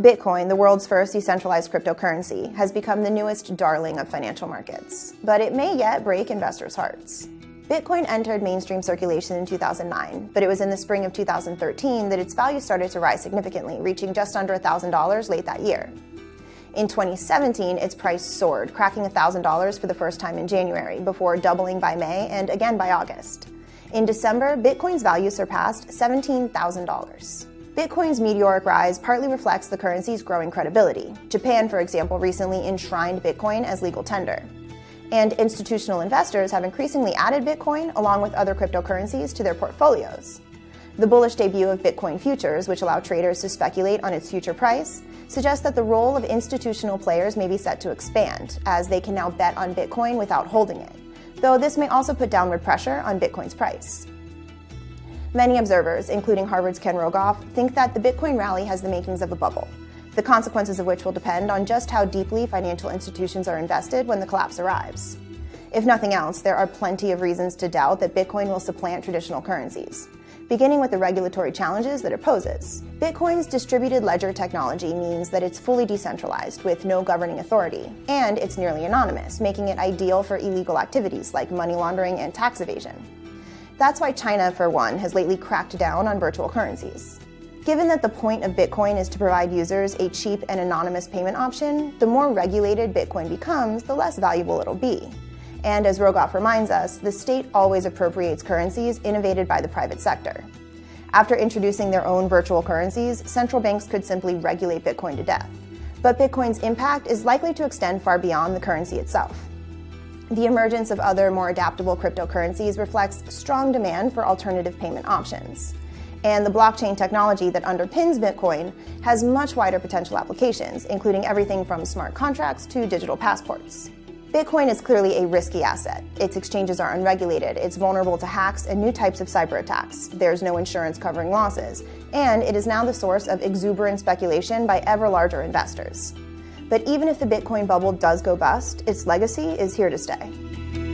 Bitcoin, the world's first decentralized cryptocurrency, has become the newest darling of financial markets, but it may yet break investors' hearts. Bitcoin entered mainstream circulation in 2009, but it was in the spring of 2013 that its value started to rise significantly, reaching just under $1,000 late that year. In 2017, its price soared, cracking $1,000 for the first time in January, before doubling by May and again by August. In December, Bitcoin's value surpassed $17,000. Bitcoin's meteoric rise partly reflects the currency's growing credibility. Japan, for example, recently enshrined Bitcoin as legal tender. And institutional investors have increasingly added Bitcoin, along with other cryptocurrencies, to their portfolios. The bullish debut of Bitcoin futures, which allow traders to speculate on its future price, suggests that the role of institutional players may be set to expand, as they can now bet on Bitcoin without holding it, though this may also put downward pressure on Bitcoin's price. Many observers, including Harvard's Ken Rogoff, think that the Bitcoin rally has the makings of a bubble, the consequences of which will depend on just how deeply financial institutions are invested when the collapse arrives. If nothing else, there are plenty of reasons to doubt that Bitcoin will supplant traditional currencies, beginning with the regulatory challenges that it poses. Bitcoin's distributed ledger technology means that it's fully decentralized, with no governing authority, and it's nearly anonymous, making it ideal for illegal activities like money laundering and tax evasion. That's why China, for one, has lately cracked down on virtual currencies. Given that the point of Bitcoin is to provide users a cheap and anonymous payment option, the more regulated Bitcoin becomes, the less valuable it'll be. And as Rogoff reminds us, the state always appropriates currencies innovated by the private sector. After introducing their own virtual currencies, central banks could simply regulate Bitcoin to death. But Bitcoin's impact is likely to extend far beyond the currency itself. The emergence of other, more adaptable cryptocurrencies reflects strong demand for alternative payment options. And the blockchain technology that underpins Bitcoin has much wider potential applications, including everything from smart contracts to digital passports. Bitcoin is clearly a risky asset. Its exchanges are unregulated, it's vulnerable to hacks and new types of cyber attacks, there's no insurance covering losses, and it is now the source of exuberant speculation by ever larger investors. But even if the Bitcoin bubble does go bust, its legacy is here to stay.